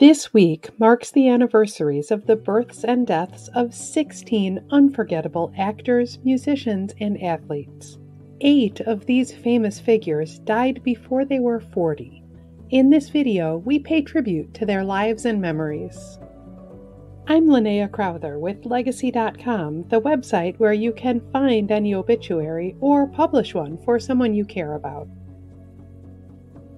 This week marks the anniversaries of the births and deaths of 16 unforgettable actors, musicians, and athletes. 8 of these famous figures died before they were 40. In this video, we pay tribute to their lives and memories. I'm Linnea Crowther with Legacy.com, the website where you can find any obituary or publish one for someone you care about.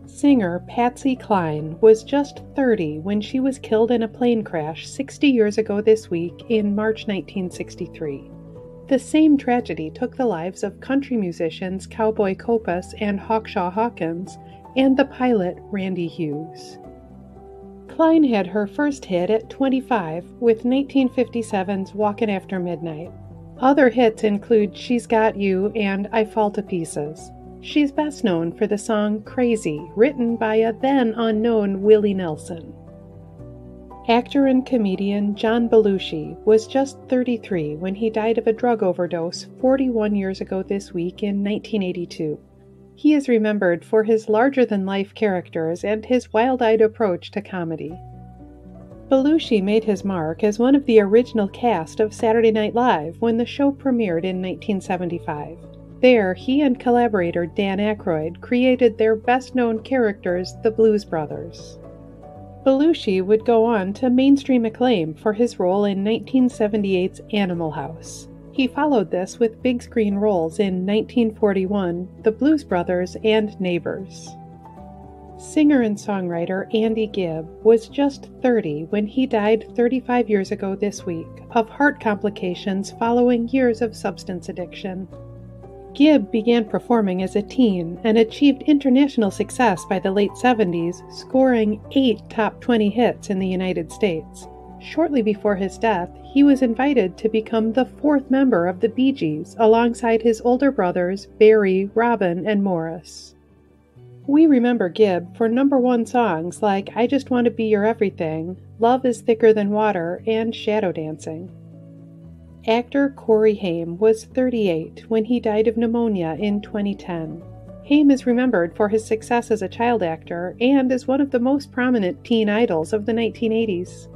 Singer Patsy Cline was just 30 when she was killed in a plane crash 60 years ago this week in March 1963. The same tragedy took the lives of country musicians Cowboy Copas and Hawkshaw Hawkins, and the pilot Randy Hughes. Cline had her first hit at 25 with 1957's Walkin' After Midnight. Other hits include She's Got You and I Fall to Pieces. She's best known for the song Crazy, written by a then-unknown Willie Nelson. Actor and comedian John Belushi was just 33 when he died of a drug overdose 41 years ago this week in 1982. He is remembered for his larger-than-life characters and his wild-eyed approach to comedy. Belushi made his mark as one of the original cast of Saturday Night Live when the show premiered in 1975. There, he and collaborator Dan Aykroyd created their best-known characters, the Blues Brothers. Belushi would go on to mainstream acclaim for his role in 1978's Animal House. He followed this with big-screen roles in 1941, The Blues Brothers, and Neighbors. Singer and songwriter Andy Gibb was just 30 when he died 35 years ago this week of heart complications following years of substance addiction. Gibb began performing as a teen and achieved international success by the late 70s, scoring 8 top 20 hits in the United States. Shortly before his death, he was invited to become the 4th member of the Bee Gees, alongside his older brothers Barry, Robin, and Maurice. We remember Gibb for #1 songs like I Just Want to Be Your Everything, Love is Thicker Than Water, and Shadow Dancing. Actor Corey Haim was 38 when he died of pneumonia in 2010. Haim is remembered for his success as a child actor and is one of the most prominent teen idols of the 1980s.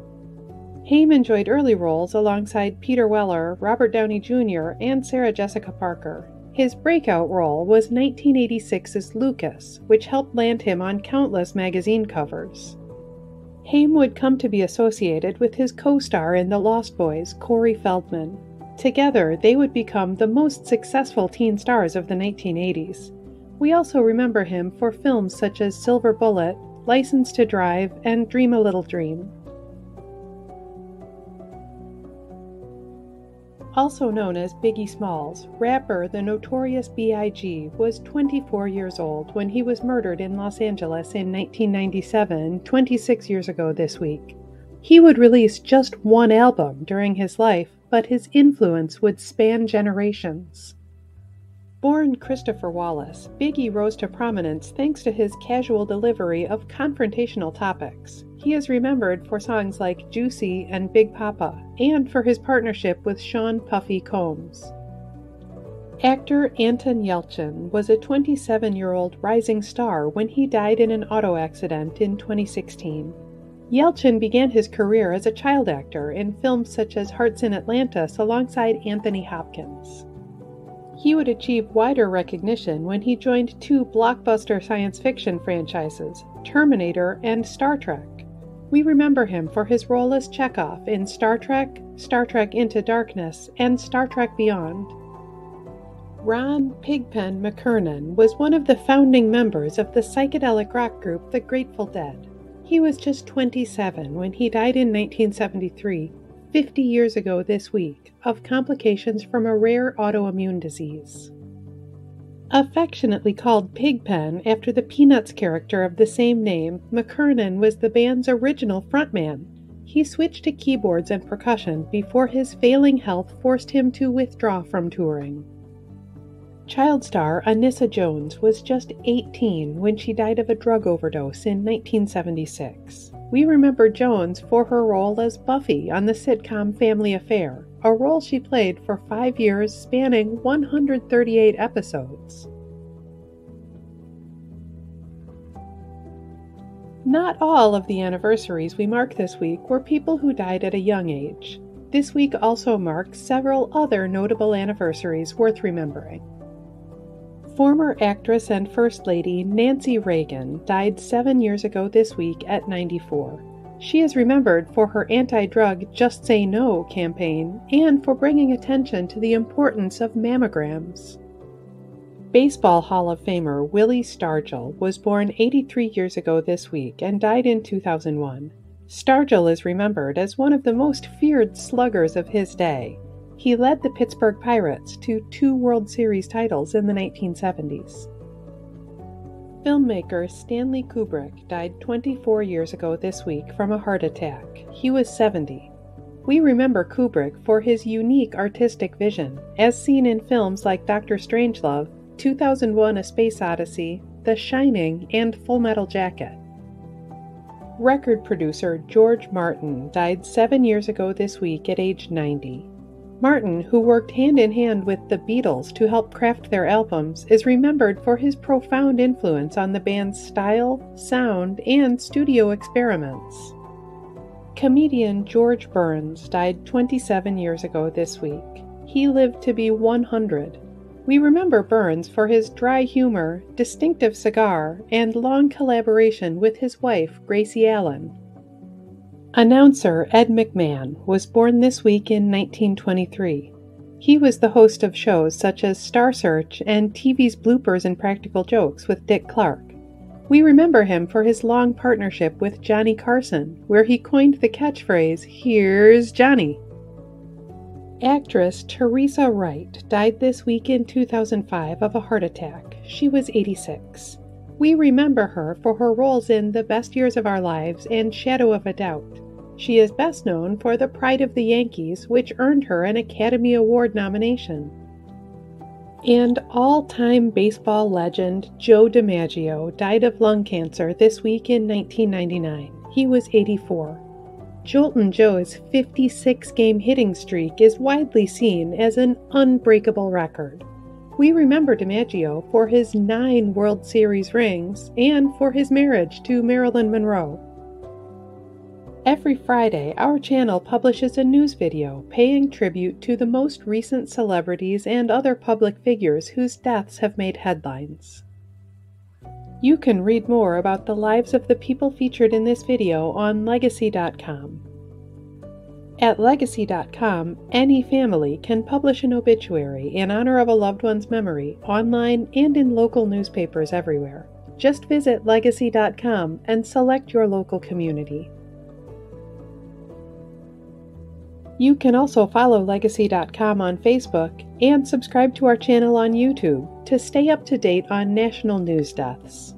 Haim enjoyed early roles alongside Peter Weller, Robert Downey Jr., and Sarah Jessica Parker. His breakout role was 1986's Lucas, which helped land him on countless magazine covers. Haim would come to be associated with his co-star in The Lost Boys, Corey Feldman. Together, they would become the most successful teen stars of the 1980s. We also remember him for films such as Silver Bullet, License to Drive, and Dream a Little Dream. Also known as Biggie Smalls, rapper The Notorious B.I.G. was 24 years old when he was murdered in Los Angeles in 1997, 26 years ago this week. He would release just one album during his life, but his influence would span generations. Born Christopher Wallace, Biggie rose to prominence thanks to his casual delivery of confrontational topics. He is remembered for songs like Juicy and Big Papa, and for his partnership with Sean Puffy Combs. Actor Anton Yelchin was a 27-year-old rising star when he died in an auto accident in 2016. Yelchin began his career as a child actor in films such as Hearts in Atlantis alongside Anthony Hopkins. He would achieve wider recognition when he joined 2 blockbuster science fiction franchises, Terminator and Star Trek. We remember him for his role as Chekhov in Star Trek, Star Trek Into Darkness, and Star Trek Beyond. Ron Pigpen McKernan was one of the founding members of the psychedelic rock group The Grateful Dead. He was just 27 when he died in 1973. 50 years ago this week, of complications from a rare autoimmune disease. Affectionately called Pigpen after the Peanuts character of the same name, McKernan was the band's original frontman. He switched to keyboards and percussion before his failing health forced him to withdraw from touring. Child star Anissa Jones was just 18 when she died of a drug overdose in 1976. We remember Jones for her role as Buffy on the sitcom Family Affair, a role she played for 5 years spanning 138 episodes. Not all of the anniversaries we mark this week were people who died at a young age. This week also marks several other notable anniversaries worth remembering. Former actress and First Lady Nancy Reagan died 7 years ago this week at 94. She is remembered for her anti-drug Just Say No campaign and for bringing attention to the importance of mammograms. Baseball Hall of Famer Willie Stargell was born 83 years ago this week and died in 2001. Stargell is remembered as one of the most feared sluggers of his day. He led the Pittsburgh Pirates to 2 World Series titles in the 1970s. Filmmaker Stanley Kubrick died 24 years ago this week from a heart attack. He was 70. We remember Kubrick for his unique artistic vision, as seen in films like Dr. Strangelove, 2001: A Space Odyssey, The Shining, and Full Metal Jacket. Record producer George Martin died 7 years ago this week at age 90. Martin, who worked hand-in-hand with the Beatles to help craft their albums, is remembered for his profound influence on the band's style, sound, and studio experiments. Comedian George Burns died 27 years ago this week. He lived to be 100. We remember Burns for his dry humor, distinctive cigar, and long collaboration with his wife, Gracie Allen. Announcer Ed McMahon was born this week in 1923. He was the host of shows such as Star Search and TV's Bloopers and Practical Jokes with Dick Clark. We remember him for his long partnership with Johnny Carson, where he coined the catchphrase, "Here's Johnny." Actress Teresa Wright died this week in 2005 of a heart attack. She was 86. We remember her for her roles in The Best Years of Our Lives and Shadow of a Doubt. She is best known for The Pride of the Yankees, which earned her an Academy Award nomination. And all-time baseball legend Joe DiMaggio died of lung cancer this week in 1999. He was 84. Joltin' Joe's 56-game hitting streak is widely seen as an unbreakable record. We remember DiMaggio for his 9 World Series rings and for his marriage to Marilyn Monroe. Every Friday, our channel publishes a news video paying tribute to the most recent celebrities and other public figures whose deaths have made headlines. You can read more about the lives of the people featured in this video on Legacy.com. At Legacy.com, any family can publish an obituary in honor of a loved one's memory, online and in local newspapers everywhere. Just visit Legacy.com and select your local community. You can also follow Legacy.com on Facebook and subscribe to our channel on YouTube to stay up to date on national news deaths.